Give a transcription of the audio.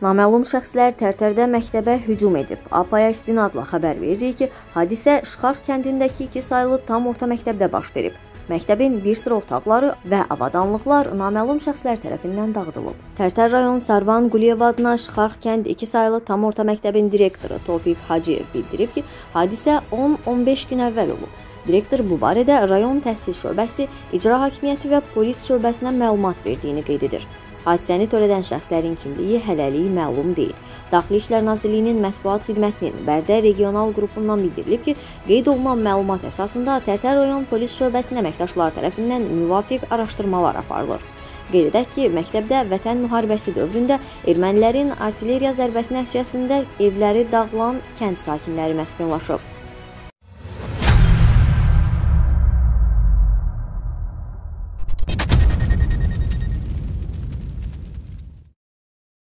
Naməlum şəxslər Tərtərdə məktəbə hücum edib. APA'ya istinadla xəbər verir ki, hadisə Şıxarx kəndindəki 2 saylı tam orta məktəbdə baş verib. Məktəbin bir sıra otaqları və avadanlıqlar naməlum şəxslər tərəfindən dağıdılıb. Tərtər rayon Sarvan Qülyev adına Şıxarx kənd 2 saylı tam orta məktəbin direktoru Tofiq Haciyev bildirib ki, hadisə 10-15 gün əvvəl olub. Direktor bu barədə rayon təhsil şöbəsi, icra hakimiyyəti və polis şöbəsinə məlumat verdiyini qeyd edir. Hadisəni törədən şəxslərin kimliyi hələlik məlum deyil. Daxili İşlər Nazirliyinin mətbuat xidmətinin Bərdə regional qrupundan bildirilib ki, qeyd olunan məlumat əsasında Tərtər rayon polis şöbəsində əməkdaşlar tərəfindən müvafiq araşdırmalar aparılır. Qeyd edək ki, məktəbdə Vətən müharibəsi dövründə ermənilərin artilleriya zərbəsi nəticəsində evləri dağılan kənd sakinləri məskunlaşıb.